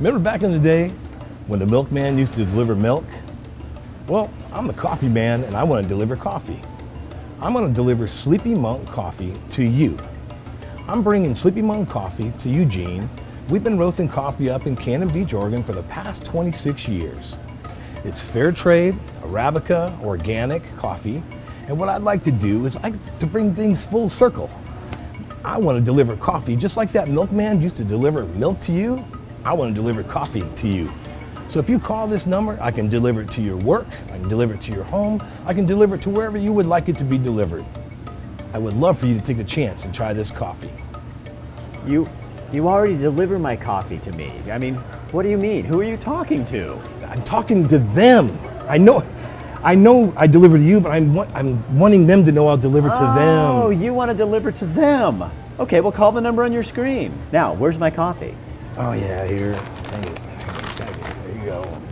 Remember back in the day when the milkman used to deliver milk? Well, I'm the coffee man and I want to deliver coffee. I'm going to deliver Sleepy Monk coffee to you. I'm bringing Sleepy Monk coffee to Eugene. We've been roasting coffee up in Cannon Beach, Oregon for the past 26 years. It's fair trade, Arabica, organic coffee. And what I'd like to do is I get to bring things full circle. I want to deliver coffee just like that milkman used to deliver milk to you. I want to deliver coffee to you. So if you call this number, I can deliver it to your work, I can deliver it to your home, I can deliver it to wherever you would like it to be delivered. I would love for you to take the chance and try this coffee. You already deliver my coffee to me. I mean, what do you mean? Who are you talking to? I'm talking to them. I know I deliver to you, but I'm wanting them to know I'll deliver to them. Oh, you want to deliver to them. Okay, well, call the number on your screen. Now, where's my coffee? Oh yeah, here. There you go.